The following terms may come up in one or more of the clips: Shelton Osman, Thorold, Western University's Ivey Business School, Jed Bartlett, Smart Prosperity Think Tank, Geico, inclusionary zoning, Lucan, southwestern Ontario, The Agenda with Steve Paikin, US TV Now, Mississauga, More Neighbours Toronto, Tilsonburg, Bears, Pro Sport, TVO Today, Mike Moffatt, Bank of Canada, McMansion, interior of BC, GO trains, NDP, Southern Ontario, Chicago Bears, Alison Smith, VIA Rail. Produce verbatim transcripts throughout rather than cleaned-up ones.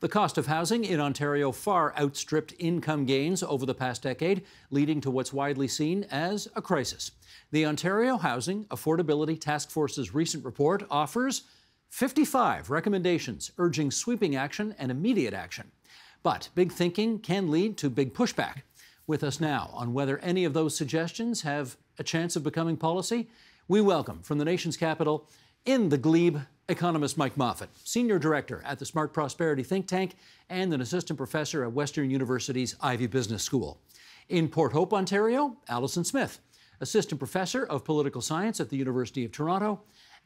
The cost of housing in Ontario far outstripped income gains over the past decade, leading to what's widely seen as a crisis. The Ontario Housing Affordability Task Force's recent report offers fifty-five recommendations urging sweeping action and immediate action. But big thinking can lead to big pushback. With us now on whether any of those suggestions have a chance of becoming policy, we welcome from the nation's capital, in the glebe, economist Mike Moffatt, senior director at the Smart Prosperity Think Tank and an assistant professor at Western University's Ivey Business School. In Port Hope, Ontario, Alison Smith, assistant professor of political science at the University of Toronto.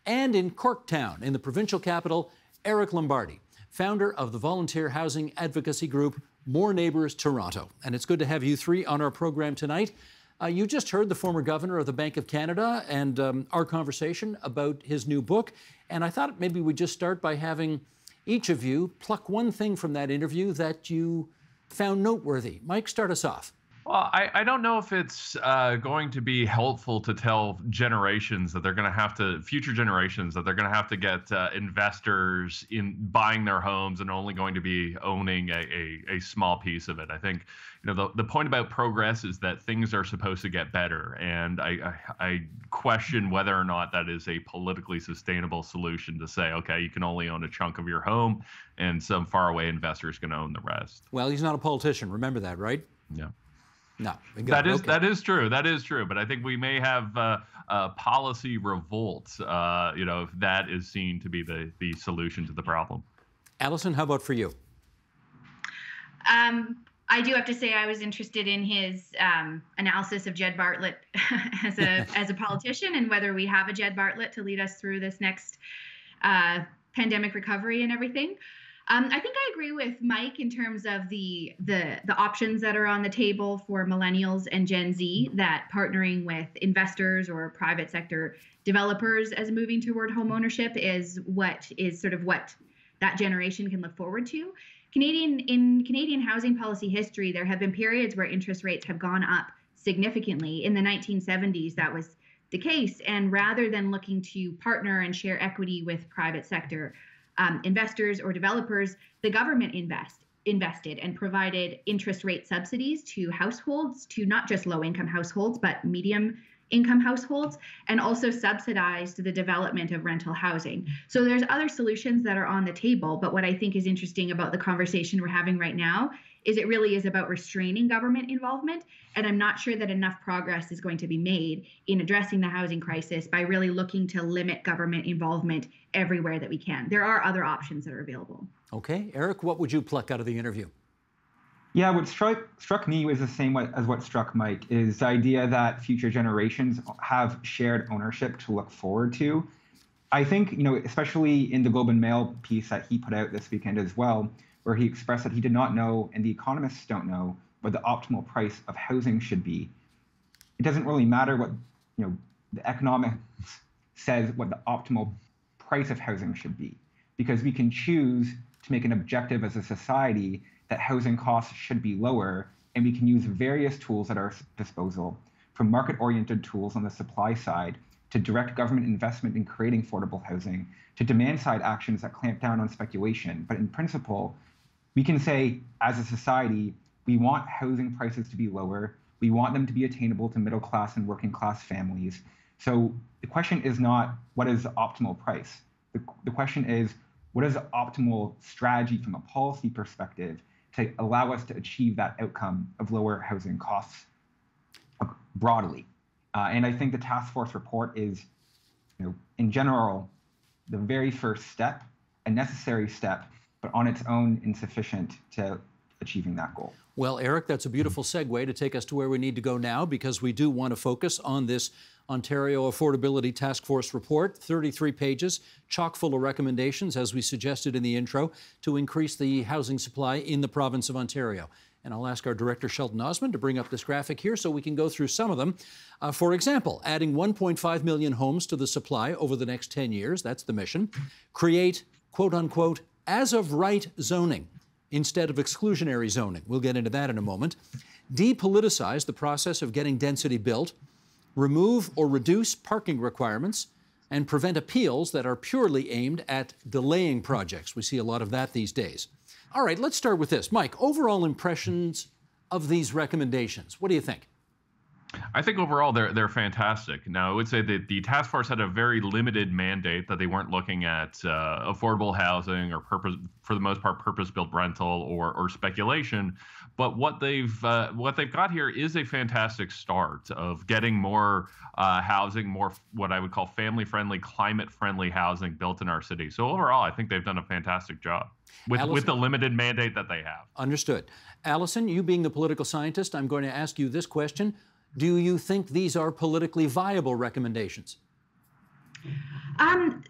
And in Corktown, in the provincial capital, Eric Lombardi, founder of the volunteer housing advocacy group More Neighbours Toronto. And it's good to have you three on our program tonight. Uh, you just heard the former governor of the Bank of Canada and um, our conversation about his new book. And I thought maybe we'd just start by having each of you pluck one thing from that interview that you found noteworthy. Mike, start us off. Well, I, I don't know if it's uh, going to be helpful to tell generations that they're going to have to, future generations, that they're going to have to get uh, investors in buying their homes and only going to be owning a, a, a small piece of it. I think, you know, the, the point about progress is that things are supposed to get better. And I, I, I question whether or not that is a politically sustainable solution to say, okay, you can only own a chunk of your home and some faraway investor is going to own the rest. Well, he's not a politician. Remember that, right? Yeah. No, that is okay. that is true. That is true. But I think we may have uh, a policy revolt. Uh, you know, if that is seen to be the the solution to the problem. Alison, how about for you? Um, I do have to say I was interested in his um, analysis of Jed Bartlett as a as a politician and whether we have a Jed Bartlett to lead us through this next uh, pandemic recovery and everything. Um, I think I agree with Mike in terms of the, the the options that are on the table for millennials and Gen Z, that partnering with investors or private sector developers as moving toward home ownership is what is sort of what that generation can look forward to. Canadian in Canadian housing policy history, there have been periods where interest rates have gone up significantly. In the nineteen seventies, that was the case. And rather than looking to partner and share equity with private sector Um, investors or developers, the government invest, invested and provided interest rate subsidies to households, to not just low-income households, but medium-income households, and also subsidized the development of rental housing. So there's other solutions that are on the table, but what I think is interesting about the conversation we're having right now is it really is about restraining government involvement, and I'm not sure that enough progress is going to be made in addressing the housing crisis by really looking to limit government involvement everywhere that we can. There are other options that are available. Okay. Eric, what would you pluck out of the interview? Yeah, what struck, struck me was the same as what struck Mike, is the idea that future generations have shared ownership to look forward to. I think, you know, especially in the Globe and Mail piece that he put out this weekend as well, where he expressed that he did not know, and the economists don't know, what the optimal price of housing should be. It doesn't really matter what, you know, the economics says what the optimal price of housing should be, because we can choose to make an objective as a society that housing costs should be lower, and we can use various tools at our disposal, from market-oriented tools on the supply side, to direct government investment in creating affordable housing, to demand-side actions that clamp down on speculation. But in principle, we can say, as a society, we want housing prices to be lower. We want them to be attainable to middle-class and working-class families. So the question is not, what is the optimal price? The, the question is, what is the optimal strategy from a policy perspective to allow us to achieve that outcome of lower housing costs broadly? Uh, and I think the task force report is, you know, in general, the very first step, a necessary step, but on its own insufficient to achieving that goal. Well, Eric, that's a beautiful segue to take us to where we need to go now, because we do want to focus on this Ontario Affordability Task Force report, thirty-three pages, chock full of recommendations, as we suggested in the intro, to increase the housing supply in the province of Ontario. And I'll ask our director, Shelton Osman, to bring up this graphic here so we can go through some of them. Uh, for example, adding one point five million homes to the supply over the next ten years, that's the mission. Create, quote unquote, as of right zoning instead of exclusionary zoning. We'll get into that in a moment. Depoliticize the process of getting density built. Remove or reduce parking requirements and prevent appeals that are purely aimed at delaying projects. We see a lot of that these days. All right, let's start with this. Mike, overall impressions of these recommendations, what do you think? I think overall they're they're fantastic. Now, I would say that the task force had a very limited mandate, that they weren't looking at uh, affordable housing or purpose, for the most part, purpose-built rental or or speculation. But what they've uh, what they've got here is a fantastic start of getting more uh, housing, more what I would call family-friendly, climate-friendly housing built in our city. So overall, I think they've done a fantastic job with, Allison, with the limited mandate that they have. Understood. Allison, you being the political scientist, I'm going to ask you this question. Do you think these are politically viable recommendations? Um,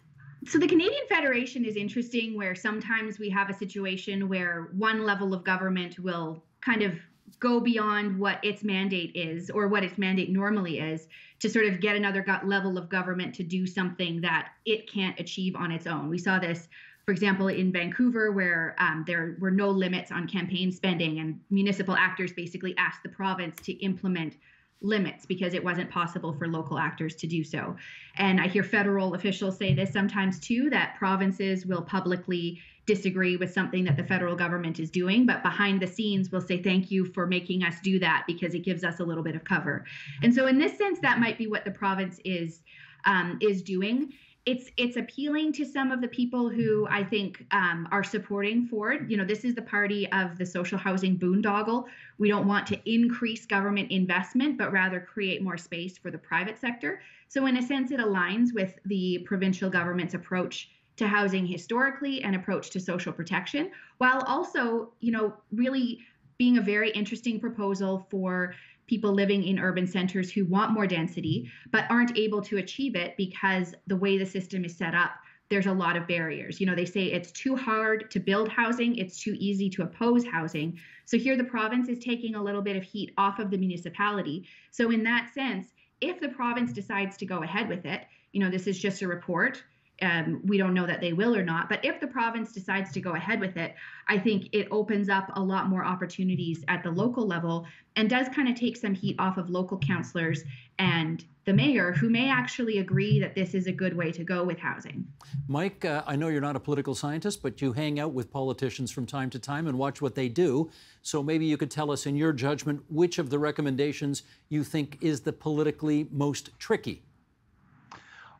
so the Canadian Federation is interesting, where sometimes we have a situation where one level of government will kind of go beyond what its mandate is, or what its mandate normally is, to sort of get another level of government to do something that it can't achieve on its own. We saw this, for example, in Vancouver, where um, there were no limits on campaign spending, and municipal actors basically asked the province to implement limits because it wasn't possible for local actors to do so. And I hear federal officials say this sometimes too, that provinces will publicly disagree with something that the federal government is doing, but behind the scenes will say, thank you for making us do that because it gives us a little bit of cover. And so in this sense, that might be what the province is um, is doing. It's it's appealing to some of the people who I think um, are supporting Ford. You know, this is the party of the social housing boondoggle. We don't want to increase government investment, but rather create more space for the private sector. So in a sense, it aligns with the provincial government's approach to housing historically and approach to social protection, while also, you know, really being a very interesting proposal for people living in urban centers who want more density but aren't able to achieve it because the way the system is set up, there's a lot of barriers. You know, they say it's too hard to build housing, it's too easy to oppose housing. So here the province is taking a little bit of heat off of the municipality. So in that sense, if the province decides to go ahead with it, you know, this is just a report. Um, we don't know that they will or not, but if the province decides to go ahead with it, I think it opens up a lot more opportunities at the local level and does kind of take some heat off of local councillors and the mayor, who may actually agree that this is a good way to go with housing. Mike, uh, I know you're not a political scientist, but you hang out with politicians from time to time and watch what they do. So maybe you could tell us, in your judgment, which of the recommendations you think is the politically most tricky?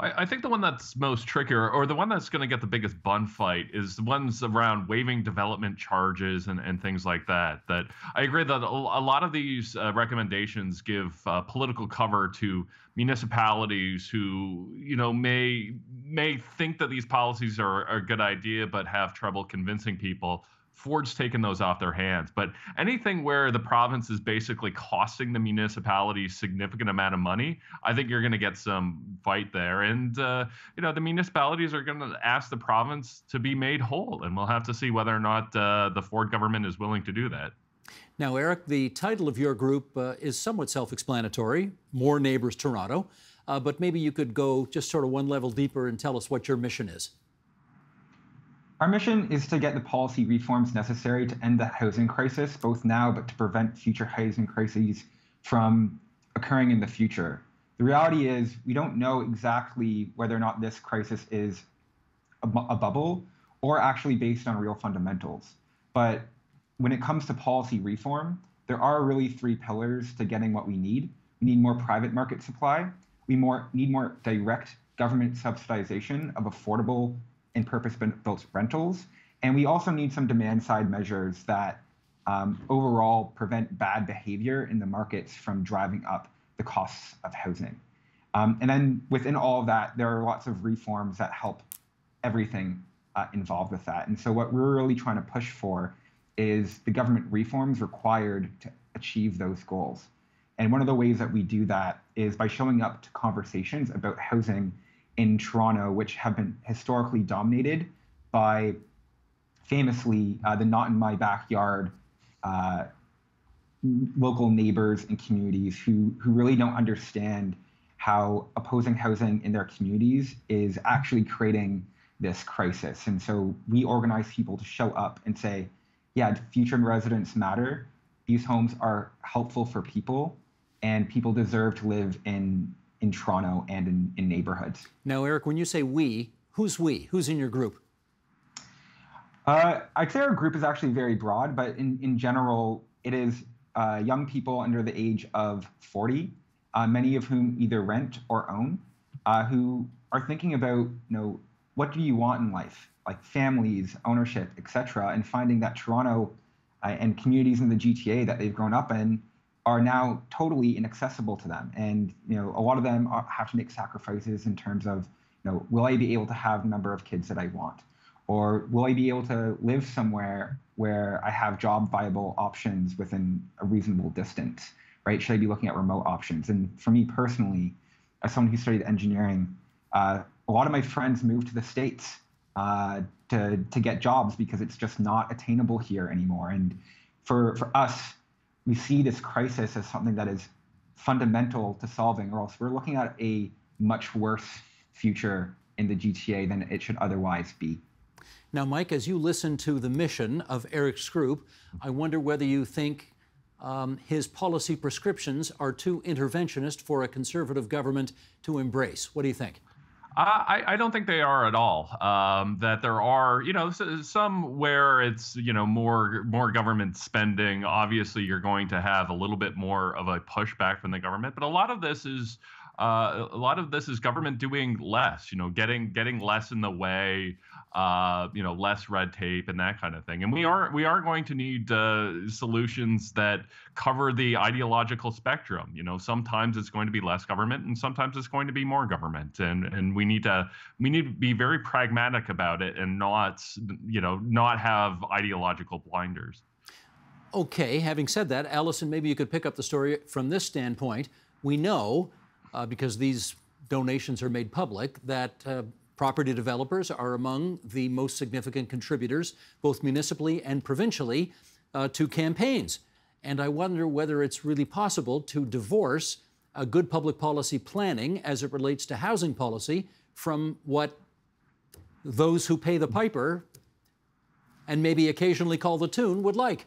I think the one that's most trickier, or the one that's going to get the biggest bun fight, is the ones around waiving development charges and, and things like that. That I agree that a lot of these uh, recommendations give uh, political cover to municipalities who, you know, may may think that these policies are, are a good idea, but have trouble convincing people. Ford's taken those off their hands. But anything where the province is basically costing the municipality significant amount of money, I think you're going to get some fight there. And, uh, you know, the municipalities are going to ask the province to be made whole. And we'll have to see whether or not uh, the Ford government is willing to do that. Now, Eric, the title of your group uh, is somewhat self-explanatory, More Neighbours Toronto. Uh, but maybe you could go just sort of one level deeper and tell us what your mission is. Our mission is to get the policy reforms necessary to end the housing crisis, both now, but to prevent future housing crises from occurring in the future. The reality is we don't know exactly whether or not this crisis is a, bu a bubble or actually based on real fundamentals. But when it comes to policy reform, there are really three pillars to getting what we need. We need more private market supply. We more, need more direct government subsidization of affordable and purpose-built rentals. And we also need some demand-side measures that um, overall prevent bad behavior in the markets from driving up the costs of housing. Um, and then within all of that, there are lots of reforms that help everything uh, involved with that. And so what we're really trying to push for is the government reforms required to achieve those goals. And one of the ways that we do that is by showing up to conversations about housing in Toronto, which have been historically dominated by, famously, uh, the not in my backyard uh, local neighbors and communities who, who really don't understand how opposing housing in their communities is actually creating this crisis. And so we organize people to show up and say, yeah, future residents matter. These homes are helpful for people, and people deserve to live in in Toronto and in, in neighborhoods. Now, Eric, when you say we, who's we? Who's in your group? Uh, I'd say our group is actually very broad, but in, in general, it is uh, young people under the age of forty, uh, many of whom either rent or own, uh, who are thinking about, you know, what do you want in life, like families, ownership, et cetera, and finding that Toronto uh, and communities in the G T A that they've grown up in are now totally inaccessible to them. And, you know, a lot of them are, have to make sacrifices in terms of, you know, will I be able to have the number of kids that I want? Or will I be able to live somewhere where I have job viable options within a reasonable distance, right? Should I be looking at remote options? And for me personally, as someone who studied engineering, uh, a lot of my friends moved to the States uh, to, to get jobs because it's just not attainable here anymore. And for, for us, we see this crisis as something that is fundamental to solving, or else we're looking at a much worse future in the G T A than it should otherwise be. Now, Mike, as you listen to the mission of Eric's group, I wonder whether you think um, his policy prescriptions are too interventionist for a conservative government to embrace. What do you think? I, I don't think they are at all. Um, that there are, you know, some where it's, you know, more more government spending. Obviously, you're going to have a little bit more of a pushback from the government. But a lot of this is uh, a lot of this is government doing less. You know, getting getting less in the way. Uh, you know, less red tape and that kind of thing. And we are we are going to need uh, solutions that cover the ideological spectrum. You know, sometimes it's going to be less government, and sometimes it's going to be more government. And and we need to we need to be very pragmatic about it, and not you know not have ideological blinders. Okay. Having said that, Alison, maybe you could pick up the story from this standpoint. We know uh, because these donations are made public that. Uh, Property developers are among the most significant contributors, both municipally and provincially, uh, to campaigns. And I wonder whether it's really possible to divorce a good public policy planning as it relates to housing policy from what those who pay the piper and maybe occasionally call the tune would like.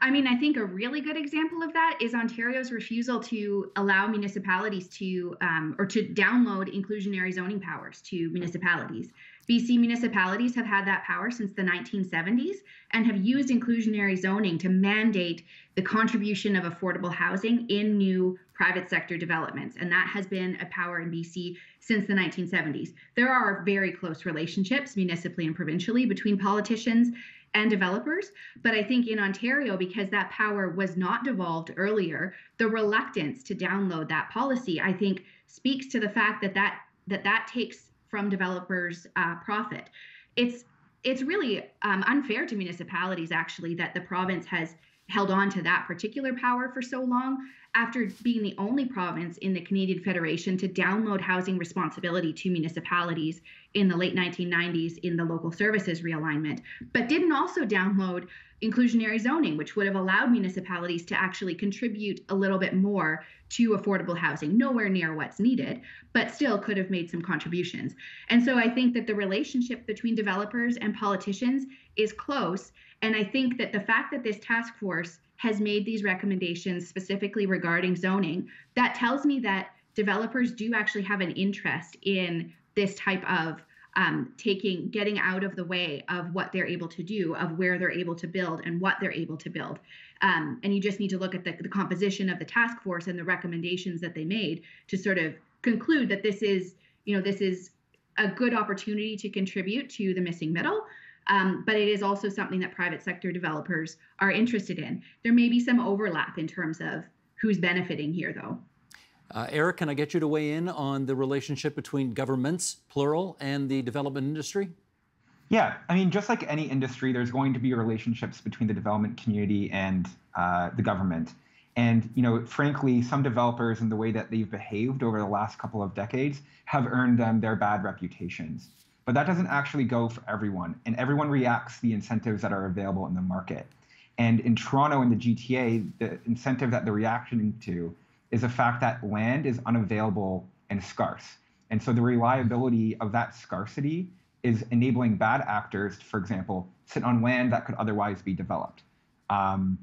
I mean, I think a really good example of that is Ontario's refusal to allow municipalities to, um, or to download inclusionary zoning powers to municipalities. B C municipalities have had that power since the nineteen seventies and have used inclusionary zoning to mandate the contribution of affordable housing in new private sector developments. And that has been a power in B C since the nineteen seventies. There are very close relationships municipally and provincially between politicians and developers. But I think in Ontario, because that power was not devolved earlier, the reluctance to download that policy, I think, speaks to the fact that that, that, that takes from developers' uh, profit. It's, it's really um, unfair to municipalities, actually, that the province has held on to that particular power for so long after being the only province in the Canadian Federation to download housing responsibility to municipalities in the late nineteen nineties in the local services realignment, but didn't also download inclusionary zoning, which would have allowed municipalities to actually contribute a little bit more to affordable housing, nowhere near what's needed, but still could have made some contributions. And so I think that the relationship between developers and politicians is close. And I think that the fact that this task force has made these recommendations specifically regarding zoning, that tells me that developers do actually have an interest in this type of um, taking, getting out of the way of what they're able to do, of where they're able to build and what they're able to build. Um, and you just need to look at the, the composition of the task force and the recommendations that they made to sort of conclude that this is, you know, this is a good opportunity to contribute to the missing middle. Um, but it is also something that private sector developers are interested in. There may be some overlap in terms of who's benefiting here, though. Uh, Eric, can I get you to weigh in on the relationship between governments, plural, and the development industry? Yeah, I mean, just like any industry, there's going to be relationships between the development community and uh, the government. And, you know, frankly, some developers and the way that they've behaved over the last couple of decades have earned them their bad reputations. But that doesn't actually go for everyone, and everyone reacts to the incentives that are available in the market. And in Toronto and the G T A, the incentive that they're reacting to is the fact that land is unavailable and scarce. And so the reliability of that scarcity is enabling bad actors to, for example, sit on land that could otherwise be developed. Um,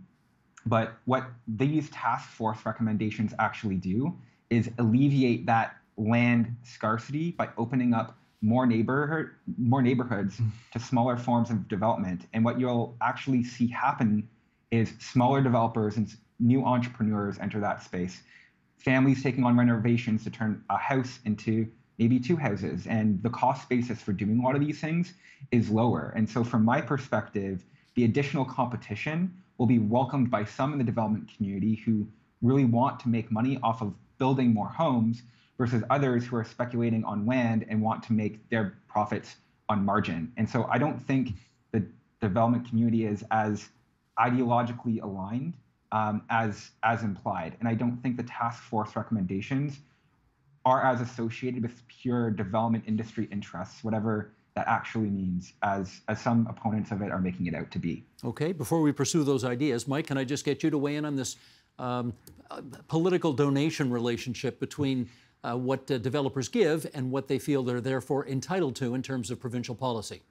but what these task force recommendations actually do is alleviate that land scarcity by opening up more neighborhood, more neighborhoods to smaller forms of development. And what you'll actually see happen is smaller developers and new entrepreneurs enter that space. Families taking on renovations to turn a house into maybe two houses. And the cost basis for doing a lot of these things is lower. And so from my perspective, the additional competition will be welcomed by some in the development community who really want to make money off of building more homes versus others who are speculating on land and want to make their profits on margin. And so I don't think the development community is as ideologically aligned um, as, as implied. And I don't think the task force recommendations are as associated with pure development industry interests, whatever that actually means, as, as some opponents of it are making it out to be. Okay, before we pursue those ideas, Mike, can I just get you to weigh in on this um, political donation relationship between uh, what uh, developers give and what they feel they're therefore entitled to in terms of provincial policy?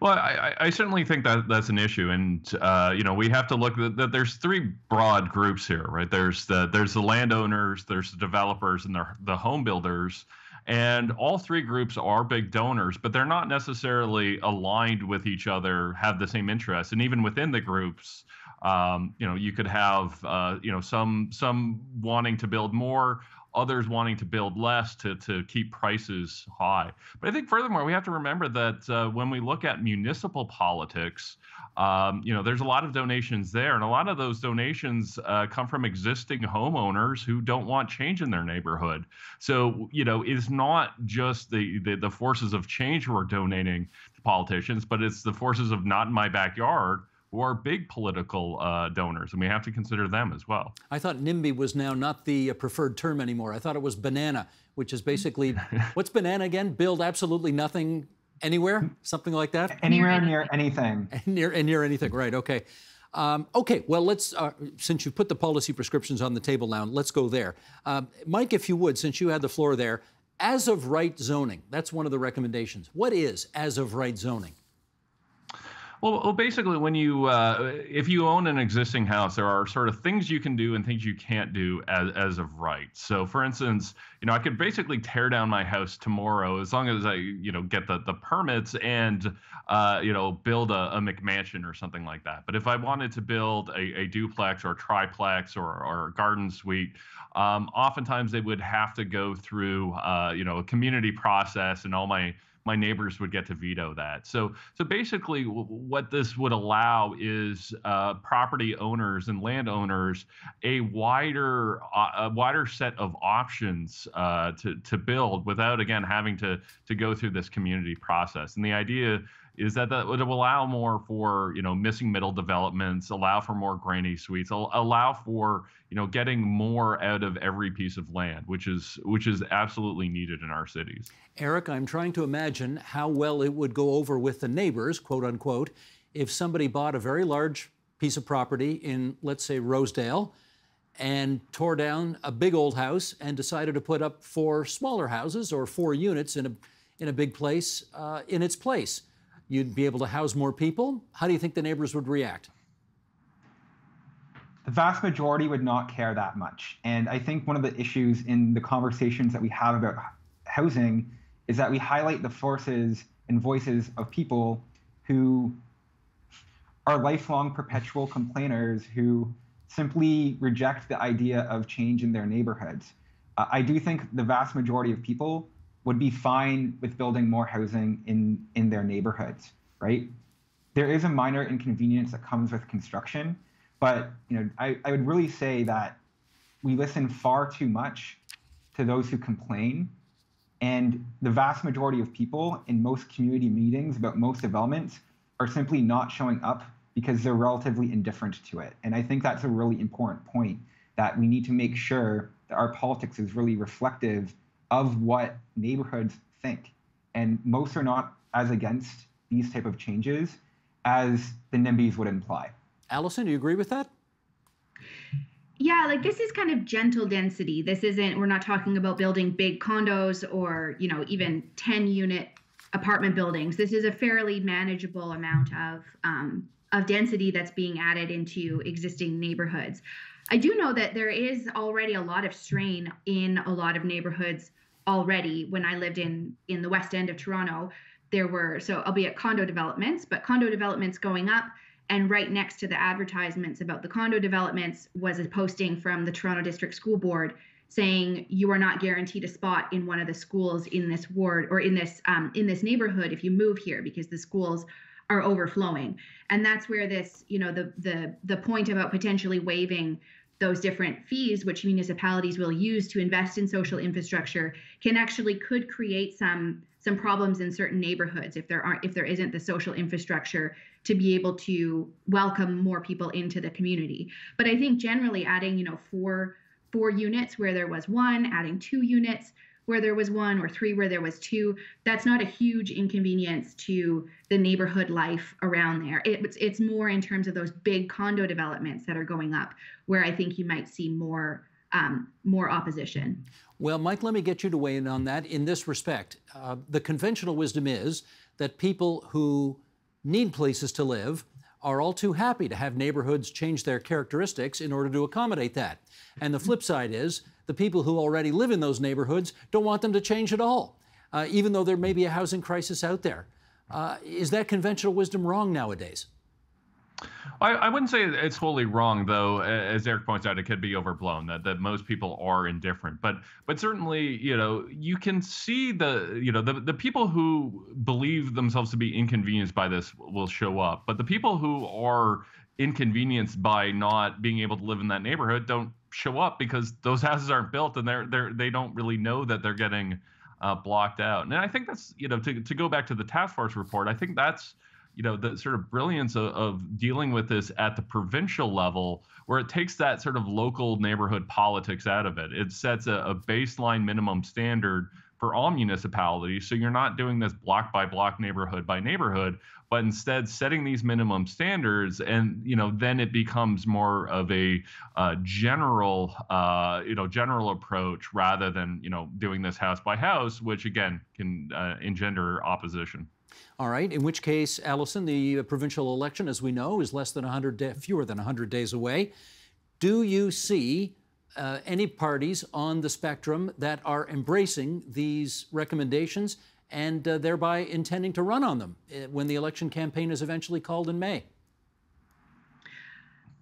Well, I, I certainly think that that's an issue, and uh, you know we have to look that the, there's three broad groups here, right? There's the there's the landowners, there's the developers, and the the home builders, and all three groups are big donors, but they're not necessarily aligned with each other, have the same interests, and even within the groups, um, you know, you could have uh, you know some some wanting to build more, others wanting to build less to, to keep prices high. But I think furthermore, we have to remember that uh, when we look at municipal politics, um, you know, there's a lot of donations there. And a lot of those donations uh, come from existing homeowners who don't want change in their neighborhood. So, you know, it's not just the, the, the forces of change who are donating to politicians, but it's the forces of not in my backyard who are big political uh, donors, and we have to consider them as well. I thought NIMBY was now not the preferred term anymore. I thought it was banana, which is basically, what's banana again? Build absolutely nothing anywhere? Something like that? Anywhere near anything. Near and near anything, right, okay. Um, okay, well, let's, uh, since you've put the policy prescriptions on the table now, let's go there. Um, Mike, if you would, since you had the floor there, as of right zoning, that's one of the recommendations. What is as of right zoning? Well, basically, when you uh, if you own an existing house, there are sort of things you can do and things you can't do as, as of right. So, for instance, you know, I could basically tear down my house tomorrow as long as I, you know, get the, the permits and, uh, you know, build a, a McMansion or something like that. But if I wanted to build a, a duplex or a triplex or, or a garden suite, um, oftentimes they would have to go through, uh, you know, a community process, and all my my neighbors would get to veto that. So, so basically what this would allow is uh, property owners and landowners a wider uh, a wider set of options uh, to, to build without, again, having to, to go through this community process. And the idea is that that would allow more for, you know, missing middle developments, allow for more granny suites, allow for, you know, getting more out of every piece of land, which is which is absolutely needed in our cities. Eric, I'm trying to imagine how well it would go over with the neighbors, quote unquote, if somebody bought a very large piece of property in, let's say, Rosedale, and tore down a big old house and decided to put up four smaller houses or four units in a in a big place uh, in its place. You'd be able to house more people. How do you think the neighbors would react? The vast majority would not care that much. And I think one of the issues in the conversations that we have about housing is that we highlight the forces and voices of people who are lifelong perpetual complainers who simply reject the idea of change in their neighborhoods. Uh, I do think the vast majority of people would be fine with building more housing in, in their neighborhoods, right? There is a minor inconvenience that comes with construction, but you know, I, I would really say that we listen far too much to those who complain, and the vast majority of people in most community meetings about most developments are simply not showing up because they're relatively indifferent to it. And I think that's a really important point, that we need to make sure that our politics is really reflective of what neighborhoods think. And most are not as against these type of changes as the NIMBYs would imply. Alison, do you agree with that? Yeah, like this is kind of gentle density. This isn't, we're not talking about building big condos or, you know, even ten unit apartment buildings. This is a fairly manageable amount of, um, of density that's being added into existing neighborhoods. I do know that there is already a lot of strain in a lot of neighborhoods already when I lived in, in the West End of Toronto. There were, so albeit condo developments, but condo developments going up, and right next to the advertisements about the condo developments was a posting from the Toronto District School Board saying you are not guaranteed a spot in one of the schools in this ward or in this um, in this neighborhood if you move here, because the schools are overflowing. And that's where this, you know, the the the point about potentially waiving those different fees which municipalities will use to invest in social infrastructure can actually could create some some problems in certain neighborhoods if there aren't if there isn't the social infrastructure to be able to welcome more people into the community. But I think generally adding, you know, four four units where there was one, adding two units where there was one, or three where there was two, that's not a huge inconvenience to the neighborhood life around there. It, it's, it's more in terms of those big condo developments that are going up where I think you might see more, um, more opposition. Well, Mike, let me get you to weigh in on that in this respect. Uh, the conventional wisdom is that people who need places to live are all too happy to have neighborhoods change their characteristics in order to accommodate that. And the flip side is the people who already live in those neighborhoods don't want them to change at all, uh, even though there may be a housing crisis out there. Uh, is that conventional wisdom wrong nowadays? I, I wouldn't say it's wholly wrong, though. As Eric points out, it could be overblown, that, that most people are indifferent. But but certainly, you know, you can see the, you know, the, the people who believe themselves to be inconvenienced by this will show up. But the people who are inconvenienced by not being able to live in that neighborhood don't show up, because those houses aren't built and they're, they're, they don't really know that they're getting uh, blocked out. And I think that's, you know, to, to go back to the task force report, I think that's, you know, the sort of brilliance of, of dealing with this at the provincial level, where it takes that sort of local neighborhood politics out of it. It sets a, a baseline minimum standard for all municipalities. So you're not doing this block by block, neighborhood by neighborhood, but instead setting these minimum standards. And, you know, then it becomes more of a uh, general, uh, you know, general approach rather than, you know, doing this house by house, which again can uh, engender opposition. All right. In which case, Alison, the provincial election, as we know, is less than one hundred, fewer than one hundred days away. Do you see uh, any parties on the spectrum that are embracing these recommendations and uh, thereby intending to run on them when the election campaign is eventually called in May?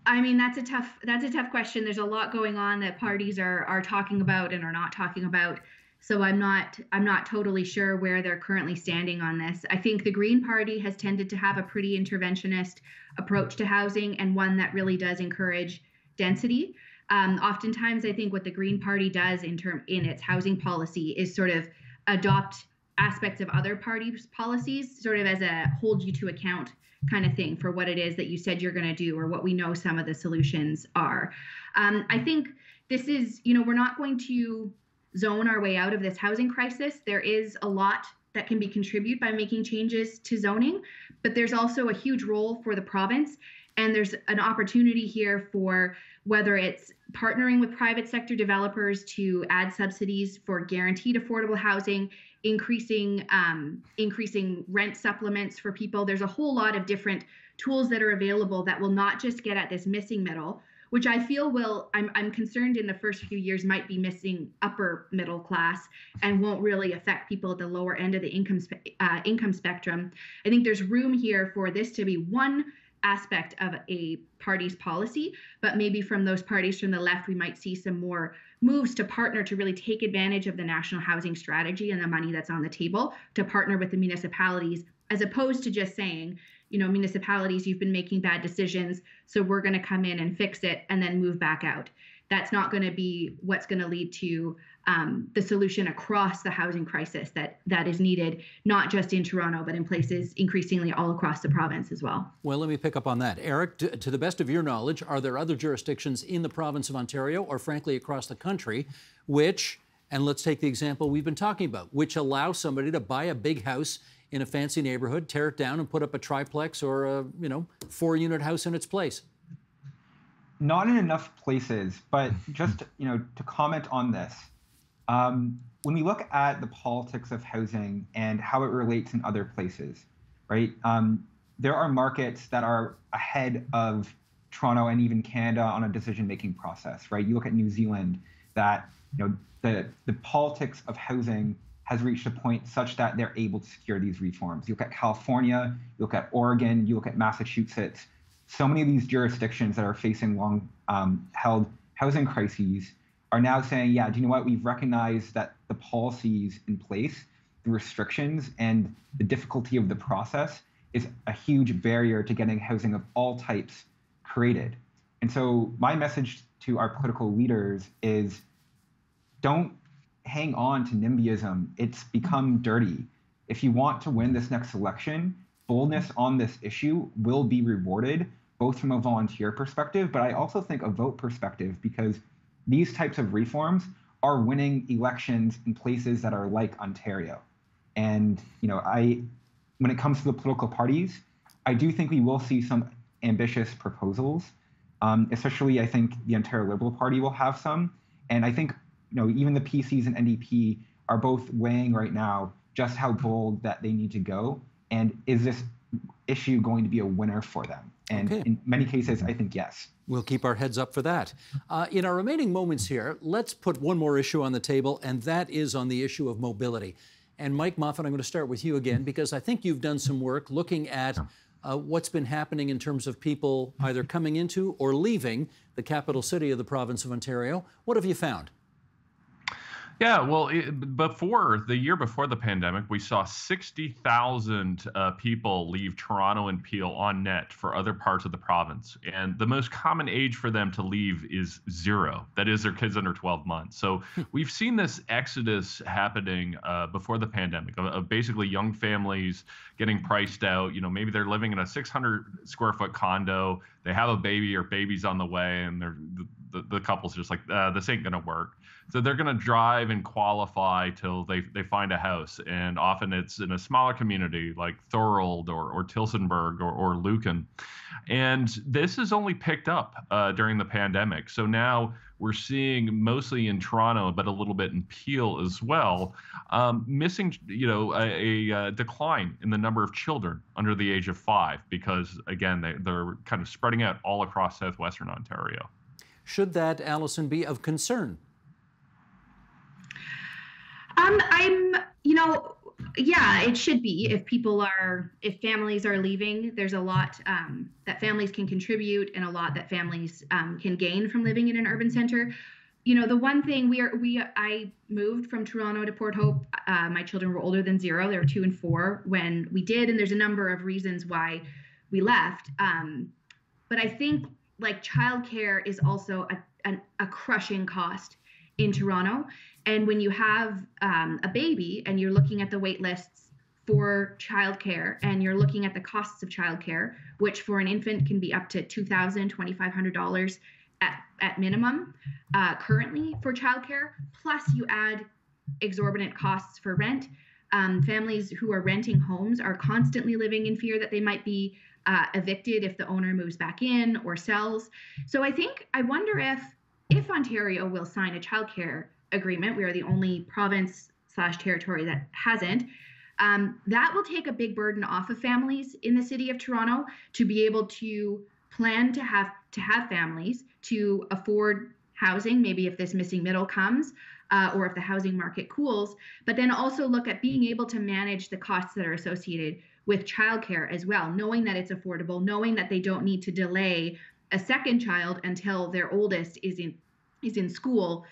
I mean, that's a tough that's a tough question. There's a lot going on that parties are are talking about and are not talking about. So I'm not I'm not totally sure where they're currently standing on this. I think the Green Party has tended to have a pretty interventionist approach to housing, and one that really does encourage density. Um, oftentimes, I think what the Green Party does in term in its housing policy is sort of adopt aspects of other parties' policies, sort of as a hold you to account kind of thing for what it is that you said you're going to do, or what we know some of the solutions are. Um, I think this is, you know, we're not going to zone our way out of this housing crisis. There is a lot that can be contributed by making changes to zoning, but there's also a huge role for the province. And there's an opportunity here for whether it's partnering with private sector developers to add subsidies for guaranteed affordable housing, increasing um, increasing rent supplements for people. There's a whole lot of different tools that are available that will not just get at this missing middle, which I feel will, I'm, I'm concerned in the first few years might be missing upper middle class and won't really affect people at the lower end of the income, spe uh, income spectrum. I think there's room here for this to be one aspect of a party's policy, but maybe from those parties from the left, we might see some more moves to partner to really take advantage of the national housing strategy and the money that's on the table to partner with the municipalities, as opposed to just saying, you know, municipalities, you've been making bad decisions, so we're going to come in and fix it and then move back out. That's not going to be what's going to lead to um, the solution across the housing crisis that that is needed, not just in Toronto, but in places increasingly all across the province as well. Well, let me pick up on that. Eric, to, to the best of your knowledge, are there other jurisdictions in the province of Ontario or frankly across the country which, and let's take the example we've been talking about, which allow somebody to buy a big house in a fancy neighborhood, tear it down and put up a triplex or a, you know, four-unit house in its place? Not in enough places, but just, you know, to comment on this, um, when we look at the politics of housing and how it relates in other places, right, um, there are markets that are ahead of Toronto and even Canada on a decision-making process, right? You look at New Zealand, that, you know, the, the politics of housing has reached a point such that they're able to secure these reforms. You look at California, you look at Oregon, you look at Massachusetts, so many of these jurisdictions that are facing long um, held housing crises are now saying, yeah, do you know what? We've recognized that the policies in place, the restrictions and the difficulty of the process is a huge barrier to getting housing of all types created. And so my message to our political leaders is don't hang on to NIMBYism. It's become dirty. If you want to win this next election, boldness on this issue will be rewarded, both from a volunteer perspective, but I also think a vote perspective, because these types of reforms are winning elections in places that are like Ontario. And, you know, I, when it comes to the political parties, I do think we will see some ambitious proposals. Um, especially, I think the Ontario Liberal Party will have some. And I think, you know, even the P Cs and N D P are both weighing right now just how bold that they need to go. And is this issue going to be a winner for them? And okay. in many cases, I think yes. We'll keep our heads up for that. Uh, in our remaining moments here, let's put one more issue on the table, and that is on the issue of mobility. And Mike Moffatt, I'm going to start with you again, because I think you've done some work looking at uh, what's been happening in terms of people either coming into or leaving the capital city of the province of Ontario. What have you found? Yeah, well, it, before the year before the pandemic, we saw sixty thousand uh, people leave Toronto and Peel on net for other parts of the province. And the most common age for them to leave is zero. That is, their kids under twelve months. So we've seen this exodus happening uh, before the pandemic of, of basically young families getting priced out. You know, maybe they're living in a six hundred square foot condo. They have a baby or babies on the way, and they're the, the couple's just like, uh, this ain't going to work. So they're going to drive and qualify till they, they find a house. And often it's in a smaller community like Thorold or, or Tilsonburg or, or Lucan. And this has only picked up uh, during the pandemic. So now we're seeing mostly in Toronto, but a little bit in Peel as well, um, missing, you know, a, a decline in the number of children under the age of five, because, again, they, they're kind of spreading out all across southwestern Ontario. Should that, Alison, be of concern? Um, I'm, you know, yeah, it should be. If people are, if families are leaving, there's a lot um, that families can contribute and a lot that families um, can gain from living in an urban center. You know, the one thing we are, we, I moved from Toronto to Port Hope. Uh, my children were older than zero. They were two and four when we did. And there's a number of reasons why we left. Um, but I think like childcare is also a, a, a crushing cost in Toronto. And when you have um, a baby and you're looking at the wait lists for childcare and you're looking at the costs of childcare, which for an infant can be up to two thousand dollars, twenty-five hundred dollars at, at minimum uh, currently for childcare, plus you add exorbitant costs for rent. Um, families who are renting homes are constantly living in fear that they might be uh, evicted if the owner moves back in or sells. So I think, I wonder if, if Ontario will sign a childcare agreement. We are the only province slash territory that hasn't. Um, that will take a big burden off of families in the city of Toronto to be able to plan to have to have families, to afford housing, maybe if this missing middle comes, uh, or if the housing market cools, but then also look at being able to manage the costs that are associated with childcare as well, knowing that it's affordable, knowing that they don't need to delay a second child until their oldest is in is in school,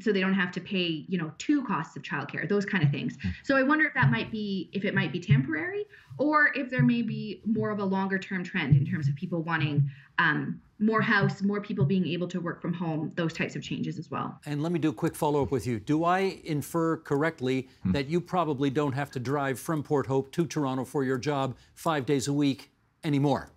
so they don't have to pay, you know, two costs of childcare, those kind of things. So I wonder if that might be, if it might be temporary, or if there may be more of a longer term trend in terms of people wanting um, more house, more people being able to work from home, those types of changes as well. And let me do a quick follow up with you. Do I infer correctly hmm. that you probably don't have to drive from Port Hope to Toronto for your job five days a week anymore?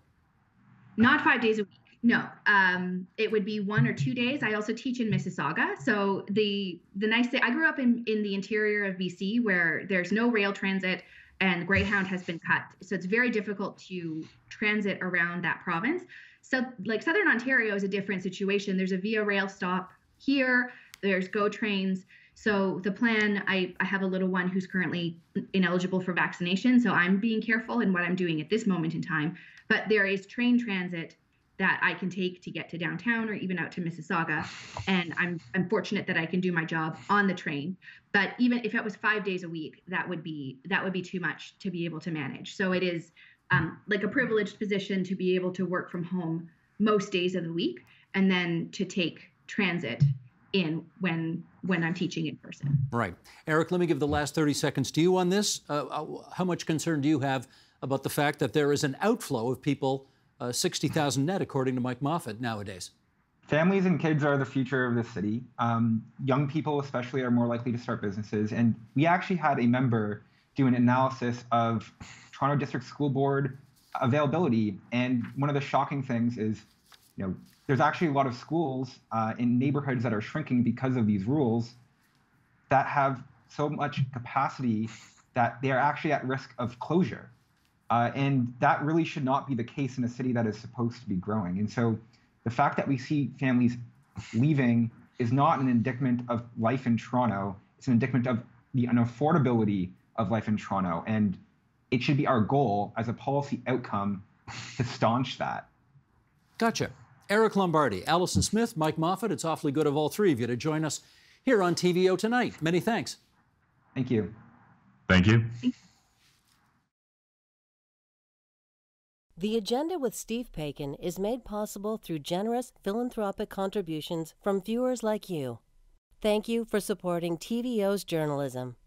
Not five days a week. No, um, it would be one or two days. I also teach in Mississauga. So the the nice thing, I grew up in, in the interior of B C where there's no rail transit and Greyhound has been cut. So it's very difficult to transit around that province. So like Southern Ontario is a different situation. There's a V I A Rail stop here. There's GO trains. So the plan, I, I have a little one who's currently ineligible for vaccination. So I'm being careful in what I'm doing at this moment in time. But there is train transit that I can take to get to downtown or even out to Mississauga. And I'm, I'm fortunate that I can do my job on the train. But even if it was five days a week, that would be, that would be too much to be able to manage. So it is um, like a privileged position to be able to work from home most days of the week, and then to take transit in when when I'm teaching in person. Right. Eric, let me give the last thirty seconds to you on this. Uh, how much concern do you have about the fact that there is an outflow of people, uh, sixty thousand net, according to Mike Moffatt, nowadays? Families and kids are the future of the city. Um, young people especially are more likely to start businesses. And we actually had a member do an analysis of Toronto District School Board availability. And one of the shocking things is, you know, there's actually a lot of schools uh, in neighborhoods that are shrinking because of these rules that have so much capacity that they are actually at risk of closure. Uh, and that really should not be the case in a city that is supposed to be growing. And so the fact that we see families leaving is not an indictment of life in Toronto. It's an indictment of the unaffordability of life in Toronto. And it should be our goal as a policy outcome to staunch that. Gotcha. Eric Lombardi, Alison Smith, Mike Moffatt, it's awfully good of all three of you to join us here on T V O Tonight. Many thanks. Thank you. Thank you. The Agenda with Steve Paikin is made possible through generous philanthropic contributions from viewers like you. Thank you for supporting T V O's journalism.